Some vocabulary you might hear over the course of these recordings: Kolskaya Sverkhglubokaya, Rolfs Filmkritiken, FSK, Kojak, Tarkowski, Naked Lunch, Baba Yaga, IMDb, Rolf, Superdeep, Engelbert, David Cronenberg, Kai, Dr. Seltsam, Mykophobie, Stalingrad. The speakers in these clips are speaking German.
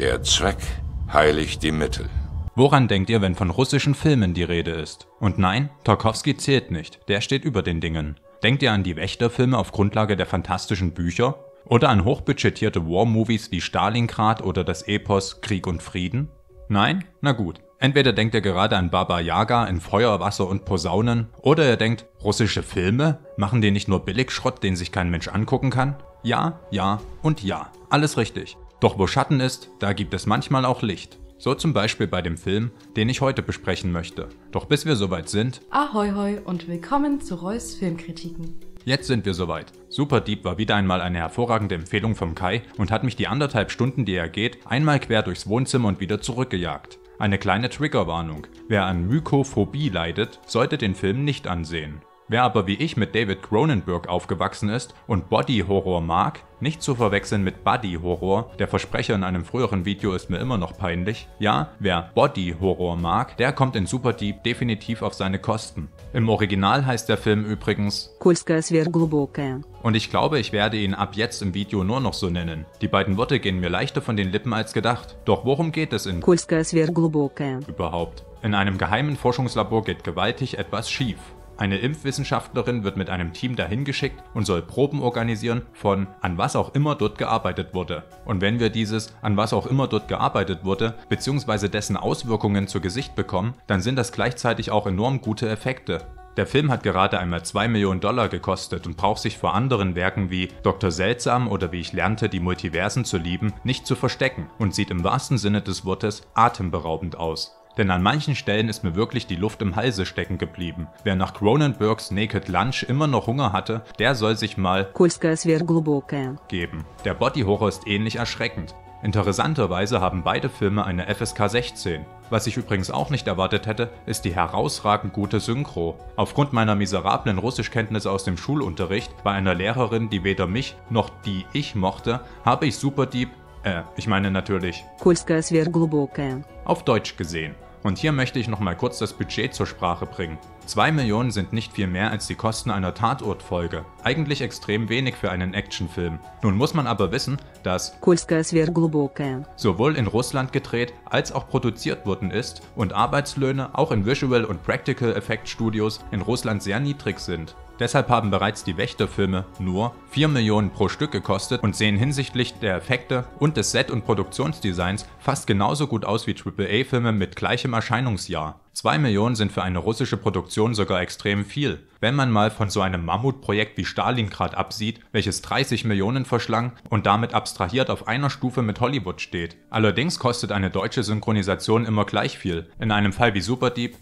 Der Zweck heiligt die Mittel. Woran denkt ihr, wenn von russischen Filmen die Rede ist? Und nein, Tarkowski zählt nicht, der steht über den Dingen. Denkt ihr an die Wächterfilme auf Grundlage der fantastischen Bücher? Oder an hochbudgetierte War-Movies wie Stalingrad oder das Epos Krieg und Frieden? Nein? Na gut. Entweder denkt ihr gerade an Baba Yaga in Feuer, Wasser und Posaunen, oder ihr denkt, russische Filme? Machen die nicht nur Billigschrott, den sich kein Mensch angucken kann? Ja, ja und ja. Alles richtig. Doch wo Schatten ist, da gibt es manchmal auch Licht. So zum Beispiel bei dem Film, den ich heute besprechen möchte. Doch bis wir soweit sind... Ahoi hoi und willkommen zu Rolfs Filmkritiken. Jetzt sind wir soweit. Superdeep war wieder einmal eine hervorragende Empfehlung vom Kai und hat mich die 1,5 Stunden, die er geht, einmal quer durchs Wohnzimmer und wieder zurückgejagt. Eine kleine Triggerwarnung. Wer an Mykophobie leidet, sollte den Film nicht ansehen. Wer aber wie ich mit David Cronenberg aufgewachsen ist und Body-Horror mag, nicht zu verwechseln mit Buddy-Horror, der Versprecher in einem früheren Video ist mir immer noch peinlich. Ja, wer Body-Horror mag, der kommt in Superdeep definitiv auf seine Kosten. Im Original heißt der Film übrigens Kolskaya Sverkhglubokaya. Und ich glaube, ich werde ihn ab jetzt im Video nur noch so nennen. Die beiden Worte gehen mir leichter von den Lippen als gedacht. Doch worum geht es in Kolskaya Sverkhglubokaya überhaupt? In einem geheimen Forschungslabor geht gewaltig etwas schief. Eine Impfwissenschaftlerin wird mit einem Team dahin geschickt und soll Proben organisieren von an was auch immer dort gearbeitet wurde. Und wenn wir dieses an was auch immer dort gearbeitet wurde bzw. dessen Auswirkungen zu Gesicht bekommen, dann sind das gleichzeitig auch enorm gute Effekte. Der Film hat gerade einmal 2 Millionen Dollar gekostet und braucht sich vor anderen Werken wie Dr. Seltsam oder Wie ich lernte, die Multiversen zu lieben, nicht zu verstecken und sieht im wahrsten Sinne des Wortes atemberaubend aus. Denn an manchen Stellen ist mir wirklich die Luft im Halse stecken geblieben. Wer nach Cronenbergs Naked Lunch immer noch Hunger hatte, der soll sich mal Kolskaya Sverkhglubokaya geben. Der Body-Horror ist ähnlich erschreckend. Interessanterweise haben beide Filme eine FSK 16. Was ich übrigens auch nicht erwartet hätte, ist die herausragend gute Synchro. Aufgrund meiner miserablen Russischkenntnisse aus dem Schulunterricht bei einer Lehrerin, die weder mich noch die ich mochte, habe ich Superdeep, ich meine natürlich Kolskaya Sverkhglubokaya auf Deutsch gesehen. Und hier möchte ich noch mal kurz das Budget zur Sprache bringen. 2 Millionen sind nicht viel mehr als die Kosten einer Tatort-Folge. Eigentlich extrem wenig für einen Actionfilm. Nun muss man aber wissen, dass Kolskaya Sverkhglubokaya sowohl in Russland gedreht als auch produziert worden ist und Arbeitslöhne auch in Visual- und Practical-Effekt-Studios in Russland sehr niedrig sind. Deshalb haben bereits die Wächterfilme nur 4 Millionen pro Stück gekostet und sehen hinsichtlich der Effekte und des Set- und Produktionsdesigns fast genauso gut aus wie AAA-Filme mit gleichem Erscheinungsjahr. 2 Millionen sind für eine russische Produktion sogar extrem viel. Wenn man mal von so einem Mammutprojekt wie Stalingrad absieht, welches 30 Millionen verschlang und damit abstrahiert auf einer Stufe mit Hollywood steht. Allerdings kostet eine deutsche Synchronisation immer gleich viel. In einem Fall wie Superdeep,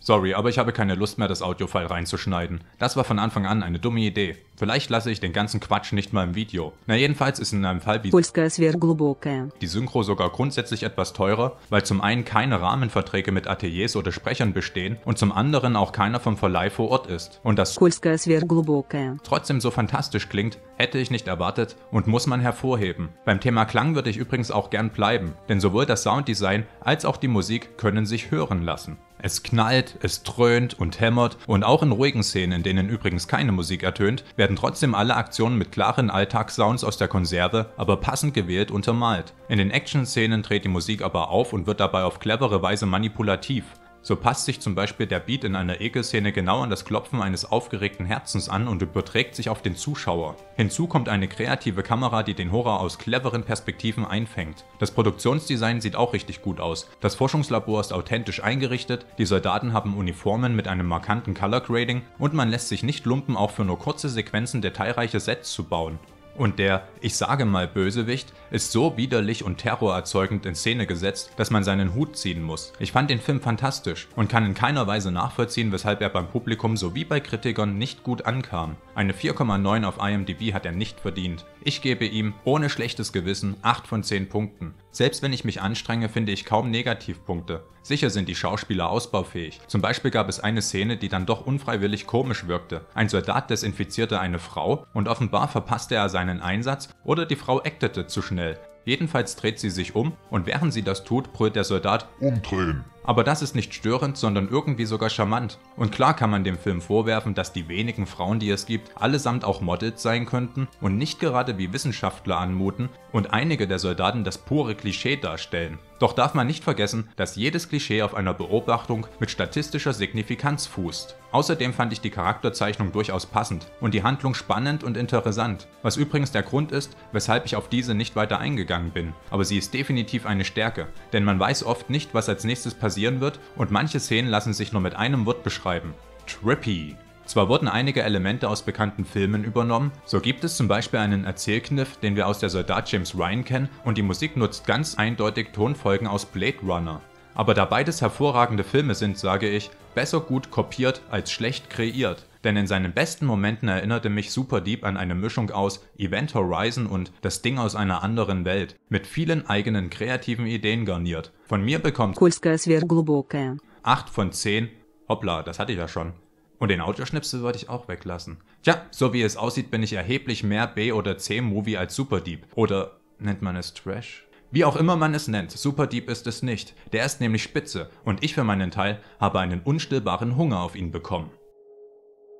sorry, aber ich habe keine Lust mehr, das Audio-File reinzuschneiden. Das war von Anfang an eine dumme Idee. Vielleicht lasse ich den ganzen Quatsch nicht mal im Video. Na jedenfalls ist in einem Fall wie Kolskaya Sverkhglubokaya die Synchro sogar grundsätzlich etwas teurer, weil zum einen keine Rahmenverträge mit Ateliers oder Sprechern bestehen und zum anderen auch keiner vom Verleih vor Ort ist. Und das Kolskaya Sverkhglubokaya trotzdem so fantastisch klingt, hätte ich nicht erwartet und muss man hervorheben. Beim Thema Klang würde ich übrigens auch gern bleiben, denn sowohl das Sounddesign als auch die Musik können sich hören lassen. Es knallt, es dröhnt und hämmert und auch in ruhigen Szenen, in denen übrigens keine Musik ertönt, werden trotzdem alle Aktionen mit klaren Alltagssounds aus der Konserve, aber passend gewählt untermalt. In den Action-Szenen dreht die Musik aber auf und wird dabei auf clevere Weise manipulativ. So passt sich zum Beispiel der Beat in einer Ekelszene genau an das Klopfen eines aufgeregten Herzens an und überträgt sich auf den Zuschauer. Hinzu kommt eine kreative Kamera, die den Horror aus cleveren Perspektiven einfängt. Das Produktionsdesign sieht auch richtig gut aus. Das Forschungslabor ist authentisch eingerichtet, die Soldaten haben Uniformen mit einem markanten Color Grading und man lässt sich nicht lumpen, auch für nur kurze Sequenzen detailreiche Sets zu bauen. Und der, ich sage mal Bösewicht, ist so widerlich und terrorerzeugend in Szene gesetzt, dass man seinen Hut ziehen muss. Ich fand den Film fantastisch und kann in keiner Weise nachvollziehen, weshalb er beim Publikum sowie bei Kritikern nicht gut ankam. Eine 4,9 auf IMDb hat er nicht verdient. Ich gebe ihm, ohne schlechtes Gewissen, 8 von 10 Punkten. Selbst wenn ich mich anstrenge, finde ich kaum Negativpunkte. Sicher sind die Schauspieler ausbaufähig. Zum Beispiel gab es eine Szene, die dann doch unfreiwillig komisch wirkte. Ein Soldat desinfizierte eine Frau und offenbar verpasste er seinen Einsatz oder die Frau actete zu schnell. Jedenfalls dreht sie sich um und während sie das tut, brüllt der Soldat: Umdrehen! Aber das ist nicht störend, sondern irgendwie sogar charmant. Und klar kann man dem Film vorwerfen, dass die wenigen Frauen, die es gibt, allesamt auch Models sein könnten und nicht gerade wie Wissenschaftler anmuten und einige der Soldaten das pure Klischee darstellen. Doch darf man nicht vergessen, dass jedes Klischee auf einer Beobachtung mit statistischer Signifikanz fußt. Außerdem fand ich die Charakterzeichnung durchaus passend und die Handlung spannend und interessant, was übrigens der Grund ist, weshalb ich auf diese nicht weiter eingegangen bin. Aber sie ist definitiv eine Stärke, denn man weiß oft nicht, was als nächstes passieren wird und manche Szenen lassen sich nur mit einem Wort beschreiben: trippy. Zwar wurden einige Elemente aus bekannten Filmen übernommen, so gibt es zum Beispiel einen Erzählkniff, den wir aus Der Soldat James Ryan kennen, und die Musik nutzt ganz eindeutig Tonfolgen aus Blade Runner. Aber da beides hervorragende Filme sind, sage ich, besser gut kopiert als schlecht kreiert, denn in seinen besten Momenten erinnerte mich Superdeep an eine Mischung aus Event Horizon und Das Ding aus einer anderen Welt, mit vielen eigenen kreativen Ideen garniert. Von mir bekommt Kolskaya Sverkhglubokaya 8 von 10, hoppla, das hatte ich ja schon. Und den Audioschnipsel würde ich auch weglassen. Tja, so wie es aussieht, bin ich erheblich mehr B- oder C-Movie als Superdeep. Oder nennt man es Trash? Wie auch immer man es nennt, Superdeep ist es nicht. Der ist nämlich spitze und ich für meinen Teil habe einen unstillbaren Hunger auf ihn bekommen.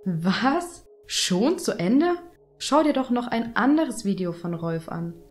Was? Schon zu Ende? Schau dir doch noch ein anderes Video von Rolf an.